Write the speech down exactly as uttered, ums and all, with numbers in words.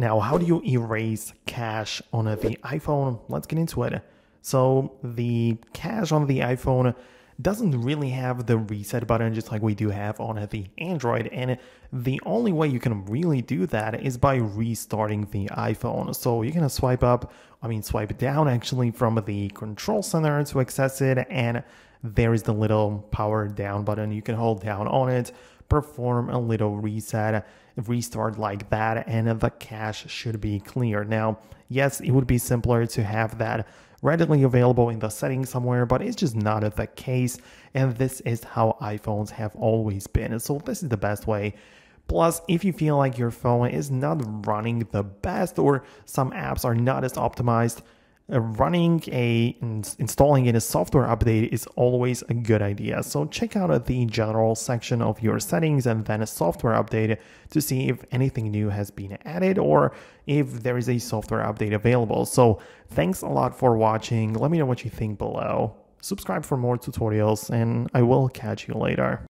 Now, how do you erase cache on the iPhone? Let's get into it. So the cache on the iPhone doesn't really have the reset button just like we do have on the Android. And the only way you can really do that is by restarting the iPhone. So you're gonna swipe up, I mean swipe down actually from the control center to access it. And there is the little power down button. You can hold down on it, perform a little reset, restart like that, and the cache should be clear. Now, yes, it would be simpler to have that readily available in the settings somewhere, but it's just not the case, and this is how iPhones have always been, so this is the best way. Plus, if you feel like your phone is not running the best or some apps are not as optimized, running a installing in a software update is always a good idea. So check out the general section of your settings and then a software update to see if anything new has been added or if there is a software update available. So thanks a lot for watching. Let me know what you think below. Subscribe for more tutorials, and I will catch you later.